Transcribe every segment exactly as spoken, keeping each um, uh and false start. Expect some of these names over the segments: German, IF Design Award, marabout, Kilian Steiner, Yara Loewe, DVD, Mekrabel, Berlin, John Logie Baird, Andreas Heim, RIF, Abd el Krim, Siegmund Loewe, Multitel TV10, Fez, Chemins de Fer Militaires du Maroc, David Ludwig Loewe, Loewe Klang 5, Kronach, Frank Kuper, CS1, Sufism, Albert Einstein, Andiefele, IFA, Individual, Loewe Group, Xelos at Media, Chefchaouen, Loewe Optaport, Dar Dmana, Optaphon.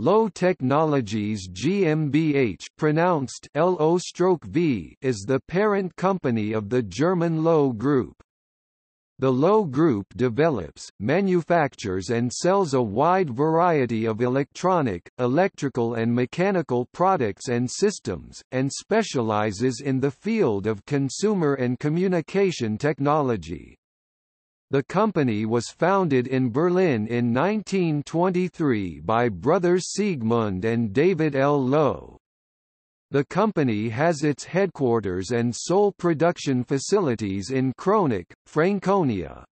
Loewe Technologies GmbH, pronounced L O V, is the parent company of the German Loewe Group. The Loewe Group develops, manufactures and sells a wide variety of electronic, electrical and mechanical products and systems, and specializes in the field of consumer and communication technology. The company was founded in Berlin in nineteen twenty-three by brothers Siegmund and David L. Loewe. The company has its headquarters and sole production facilities in Kronach, Franconia.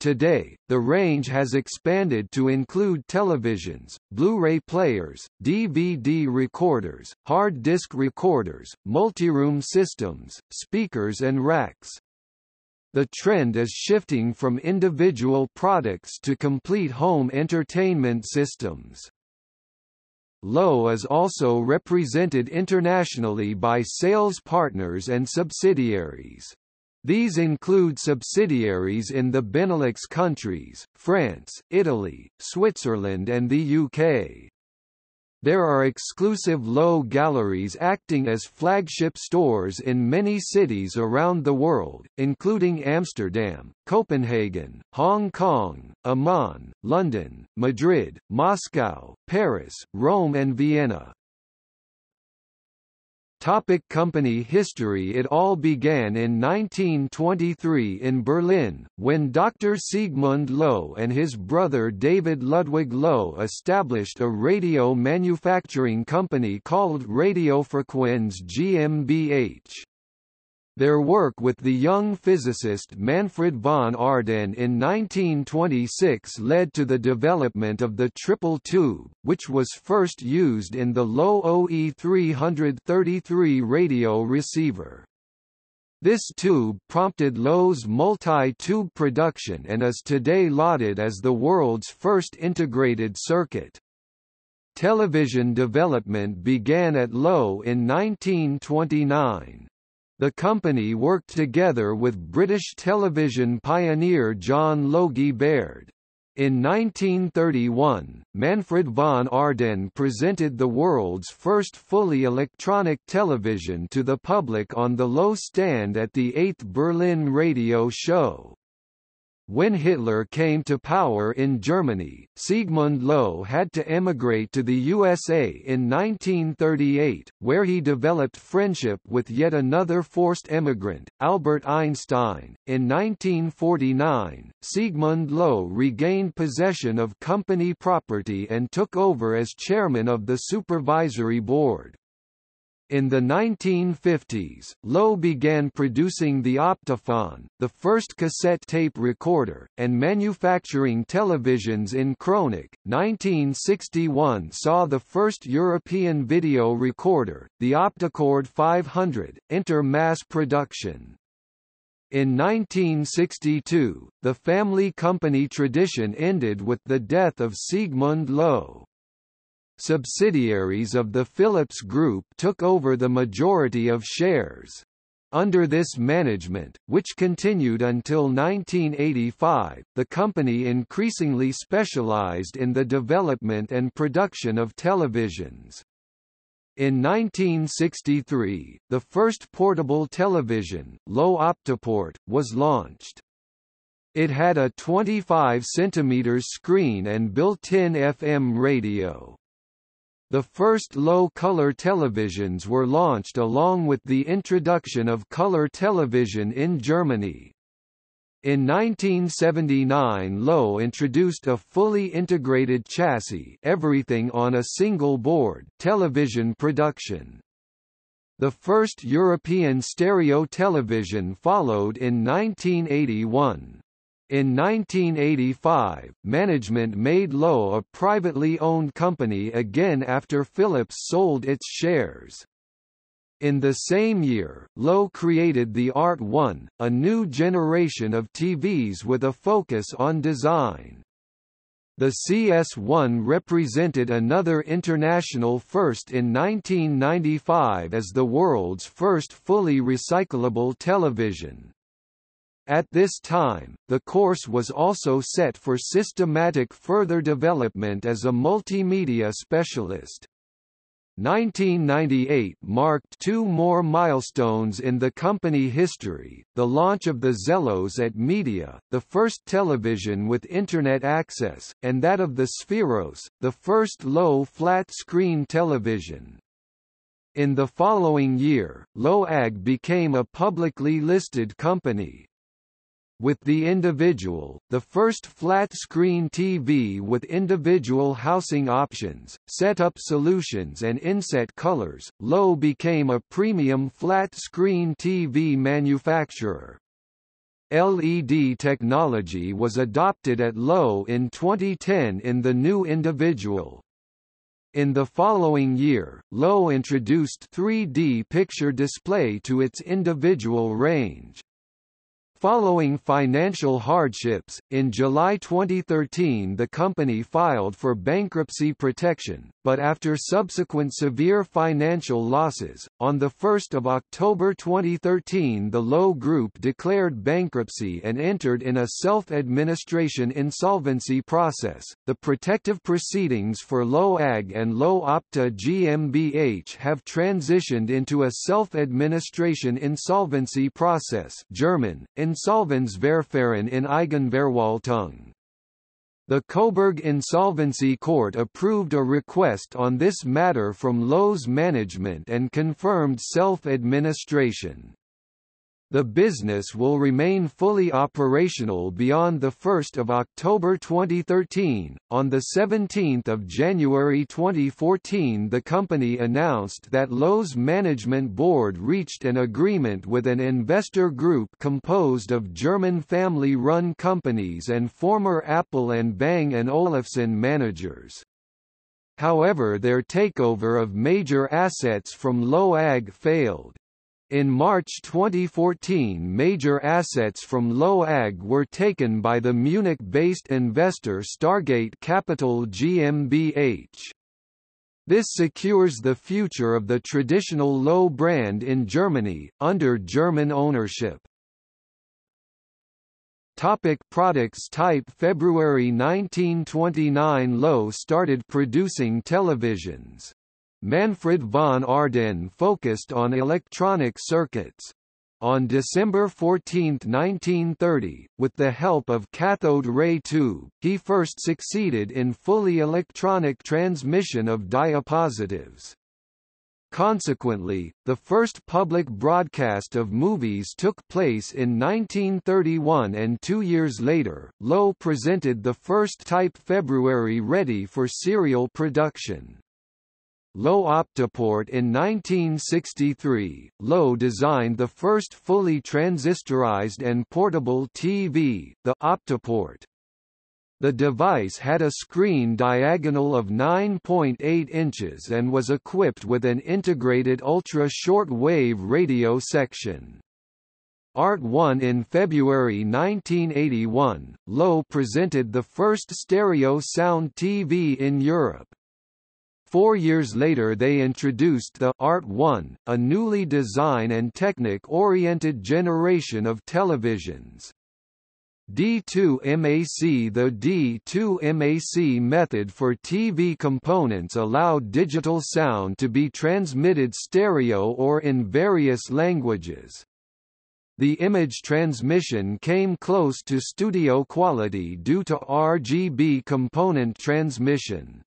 Today, the range has expanded to include televisions, Blu-ray players, D V D recorders, hard disk recorders, multiroom systems, speakers and racks. The trend is shifting from individual products to complete home entertainment systems. Loewe is also represented internationally by sales partners and subsidiaries. These include subsidiaries in the Benelux countries, France, Italy, Switzerland and the U K. There are exclusive Loewe galleries acting as flagship stores in many cities around the world, including Amsterdam, Copenhagen, Hong Kong, Amman, London, Madrid, Moscow, Paris, Rome and Vienna. Topic company history. It all began in nineteen twenty-three in Berlin, when Doctor Siegmund Loewe and his brother David Ludwig Loewe established a radio manufacturing company called Radiofrequenz GmbH. Their work with the young physicist Manfred von Ardenne in nineteen twenty-six led to the development of the triple tube, which was first used in the Loewe O E three thirty-three radio receiver. This tube prompted Loewe's multi-tube production and is today lauded as the world's first integrated circuit. Television development began at Loewe in nineteen twenty-nine. The company worked together with British television pioneer John Logie Baird. In nineteen thirty-one, Manfred von Ardenne presented the world's first fully electronic television to the public on the Loewe stand at the eighth Berlin radio show. When Hitler came to power in Germany, Siegmund Loewe had to emigrate to the U S A in nineteen thirty-eight, where he developed friendship with yet another forced emigrant, Albert Einstein. In nineteen forty-nine, Siegmund Loewe regained possession of company property and took over as chairman of the supervisory board. In the nineteen fifties, Loewe began producing the Optaphon, the first cassette tape recorder, and manufacturing televisions in Kronach. nineteen sixty-one saw the first European video recorder, the Optacord five hundred, enter mass production. In nineteen sixty-two, the family company tradition ended with the death of Siegmund Loewe. Subsidiaries of the Philips Group took over the majority of shares. Under this management, which continued until nineteen eighty-five, the company increasingly specialized in the development and production of televisions. In nineteen sixty-three, the first portable television, Loewe Optaport, was launched. It had a twenty-five centimeter screen and built-in F M radio. The first low-color televisions were launched along with the introduction of color television in Germany. In nineteen seventy-nine, Loewe introduced a fully integrated chassis, everything on a single board, television production. The first European stereo television followed in nineteen eighty-one. In nineteen eighty-five, management made Loewe a privately owned company again after Philips sold its shares. In the same year, Loewe created the Art one, a new generation of T Vs with a focus on design. The C S one represented another international first in nineteen ninety-five as the world's first fully recyclable television. At this time, the course was also set for systematic further development as a multimedia specialist. nineteen ninety-eight marked two more milestones in the company history, the launch of the Xelos at Media, the first television with Internet access, and that of the Spheros, the first low flat-screen television. In the following year, LOAG became a publicly listed company. With the Individual, the first flat-screen T V with individual housing options, set-up solutions and inset colors, Loewe became a premium flat-screen T V manufacturer. L E D technology was adopted at Loewe in twenty ten in the new Individual. In the following year, Loewe introduced three D picture display to its Individual range. Following financial hardships, in July twenty thirteen the company filed for bankruptcy protection, but after subsequent severe financial losses, on the first of October twenty thirteen the Loewe Group declared bankruptcy and entered in a self-administration insolvency process. The protective proceedings for LOAG and Loewe Opta GmbH have transitioned into a self-administration insolvency process, German, Insolvenzverfahren in Eigenverwaltung. The Coburg Insolvency Court approved a request on this matter from Loewe's management and confirmed self-administration. The business will remain fully operational beyond the first of October twenty thirteen. On the seventeenth of January twenty fourteen, the company announced that Loewe's management board reached an agreement with an investor group composed of German family-run companies and former Apple and Bang and Olufsen managers. However, their takeover of major assets from LOAG failed. In March twenty fourteen, major assets from LOAG were taken by the Munich-based investor Stargate Capital GmbH. This secures the future of the traditional Loewe brand in Germany, under German ownership. Topic products type. February nineteen twenty-nine, Loewe started producing televisions. Manfred von Ardenne focused on electronic circuits. On December fourteenth nineteen thirty, with the help of cathode ray tube, he first succeeded in fully electronic transmission of diapositives. Consequently, the first public broadcast of movies took place in nineteen thirty-one, and two years later, Loewe presented the first type February ready for serial production. Loewe Optaport. In nineteen sixty-three, Loewe designed the first fully transistorized and portable T V, the Optaport. The device had a screen diagonal of nine point eight inches and was equipped with an integrated ultra-short wave radio section. Art one. In February nineteen eighty-one, Loewe presented the first stereo sound T V in Europe. Four years later they introduced the Art one, a newly design and technic-oriented generation of televisions. D two M A C. The D two M A C method for T V components allowed digital sound to be transmitted stereo or in various languages. The image transmission came close to studio quality due to R G B component transmission.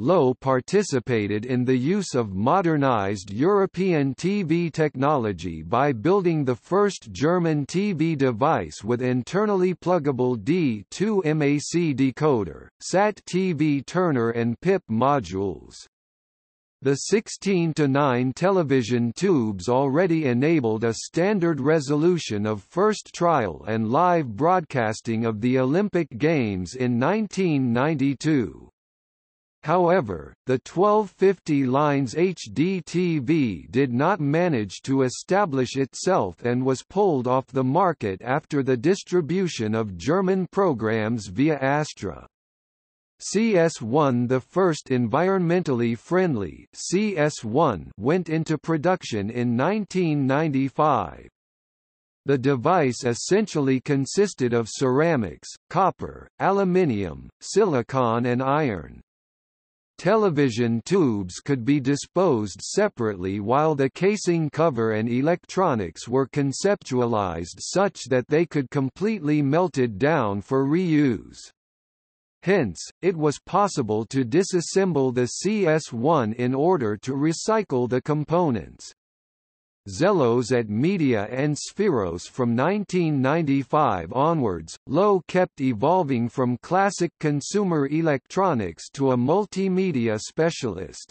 Loewe participated in the use of modernized European T V technology by building the first German T V device with internally pluggable D two M A C decoder, S A T T V Turner and P I P modules. The sixteen to nine television tubes already enabled a standard resolution of first trial and live broadcasting of the Olympic Games in nineteen ninety-two. However, the twelve fifty lines H D T V did not manage to establish itself and was pulled off the market after the distribution of German programs via Astra. C S one. The first environmentally friendly C S one went into production in nineteen ninety-five. The device essentially consisted of ceramics, copper, aluminium, silicon and iron. Television tubes could be disposed separately while the casing cover and electronics were conceptualized such that they could completely melted down for reuse. Hence, it was possible to disassemble the C S one in order to recycle the components. Xelos at Media and Spheros from nineteen ninety-five onwards, Loewe kept evolving from classic consumer electronics to a multimedia specialist.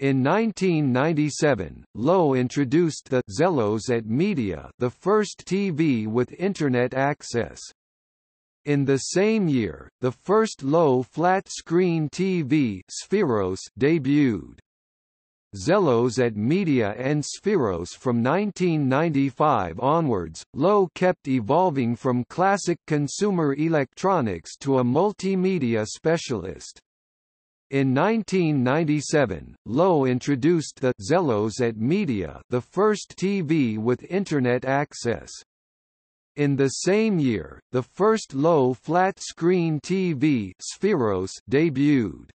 In nineteen ninety-seven, Loewe introduced the Xelos at Media, the first T V with internet access. In the same year, the first Loewe flat-screen T V, Spheros, debuted. Xelos at Media and Spheros from nineteen ninety-five onwards, Loewe kept evolving from classic consumer electronics to a multimedia specialist. In nineteen ninety-seven, Loewe introduced the Xelos at Media, the first T V with internet access. In the same year, the first Loewe flat-screen T V, Spheros, debuted.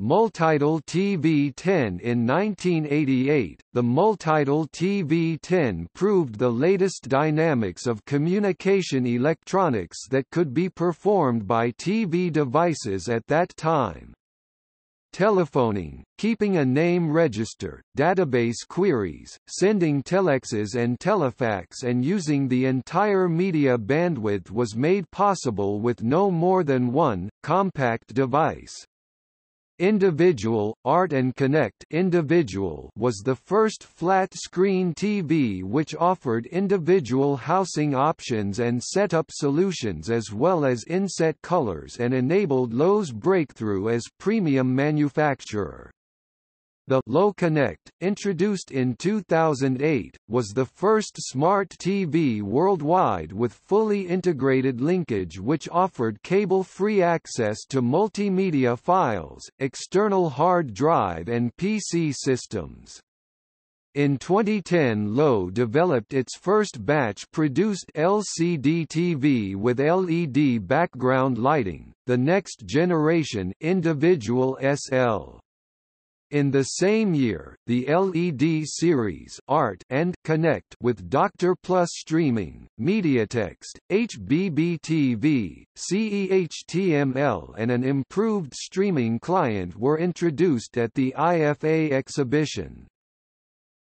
Multitel T V ten in nineteen eighty-eight, the Multitel T V ten proved the latest dynamics of communication electronics that could be performed by T V devices at that time. Telephoning, keeping a name register, database queries, sending telexes and telefax and using the entire media bandwidth was made possible with no more than one, compact device. Individual, Art and Connect Individual was the first flat-screen T V which offered individual housing options and setup solutions as well as inset colors and enabled Loewe's breakthrough as premium manufacturer. The Loewe Connect, introduced in two thousand eight, was the first smart T V worldwide with fully integrated linkage which offered cable-free access to multimedia files, external hard drive and P C systems. In twenty ten, Loewe developed its first batch-produced L C D T V with L E D background lighting, the next generation Individual S L. In the same year, the L E D series Art and Connect with Doctor Plus Streaming, MediaText, H B B T V, C E H T M L and an improved streaming client were introduced at the I F A exhibition.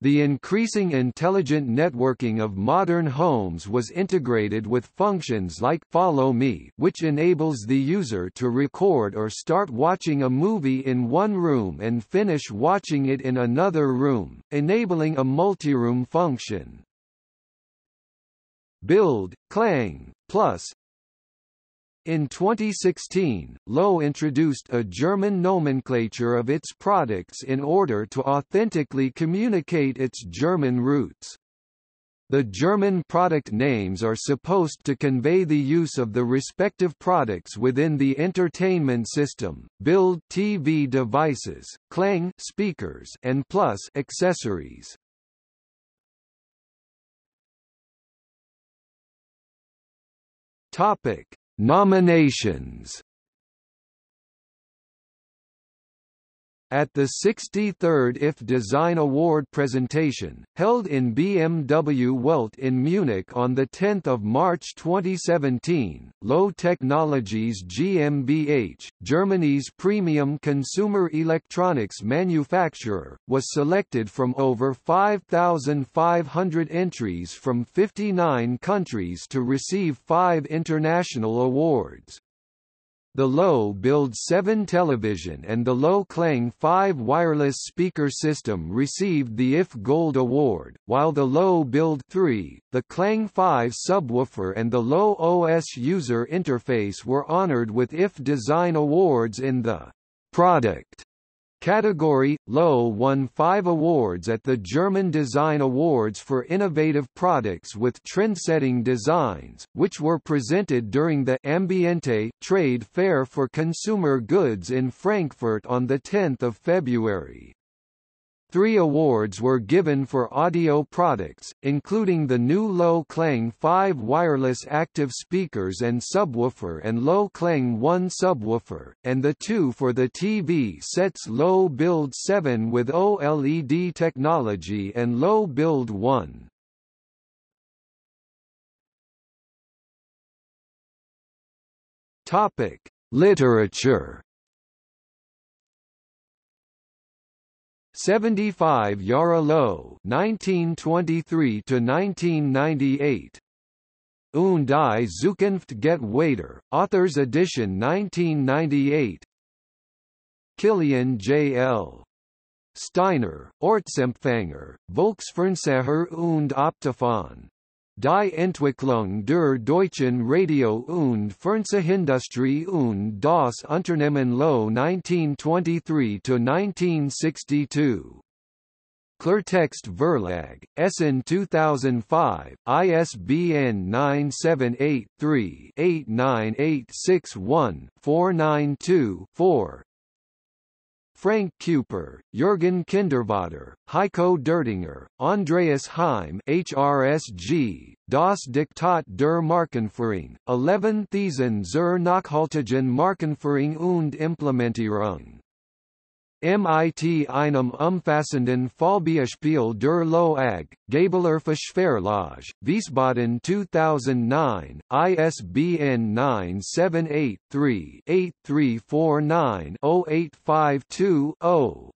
The increasing intelligent networking of modern homes was integrated with functions like Follow Me, which enables the user to record or start watching a movie in one room and finish watching it in another room, enabling a multi-room function. Build, Klang, Plus. In twenty sixteen, Loewe introduced a German nomenclature of its products in order to authentically communicate its German roots. The German product names are supposed to convey the use of the respective products within the entertainment system, Build T V devices, Klang speakers and Plus accessories. Nominations. At the sixty-third I F Design Award presentation, held in B M W Welt in Munich on the tenth of March twenty seventeen, Loewe Technologies GmbH, Germany's premium consumer electronics manufacturer, was selected from over five thousand five hundred entries from fifty-nine countries to receive five international awards. The Loewe Build seven television and the Loewe Klang five wireless speaker system received the I F Gold Award, while the Loewe Build three, the Klang five subwoofer and the Loewe O S user interface were honored with I F Design Awards in the product category. Loewe won five awards at the German Design Awards for innovative products with trendsetting designs, which were presented during the Ambiente trade fair for consumer goods in Frankfurt on the tenth of February. Three awards were given for audio products, including the new Loewe Klang five wireless active speakers and subwoofer and Loewe Klang one subwoofer, and the two for the T V sets Loewe Build seven with OLED technology and Loewe Build one. Topic: Literature. seventy-five Yara Loewe nineteen twenty-three to nineteen ninety-eight. Und die Zukunft geht weiter, Authors Edition nineteen ninety-eight. Kilian J L Steiner, Ortsempfänger, Volksfernseher und Optaphon. Die Entwicklung der deutschen Radio- und Fernsehindustrie und das Unternehmen Loewe nineteen twenty-three to nineteen sixty-two. Klartext Verlag, Essen two thousand five, I S B N nine seven eight three eight nine eight six one four nine two four. Frank Kuper, Jürgen Kinderwader, Heiko Dertinger, Andreas Heim, H R S G, Das Diktat der Markenführung, eleven Thesen zur nachhaltigen Markenführung und Implementierung. M I T einem umfassenden Fallbeispiel der LOAG, Gabelerfische Verlag, Wiesbaden two thousand nine, I S B N nine seven eight three eight three four nine zero eight five two zero.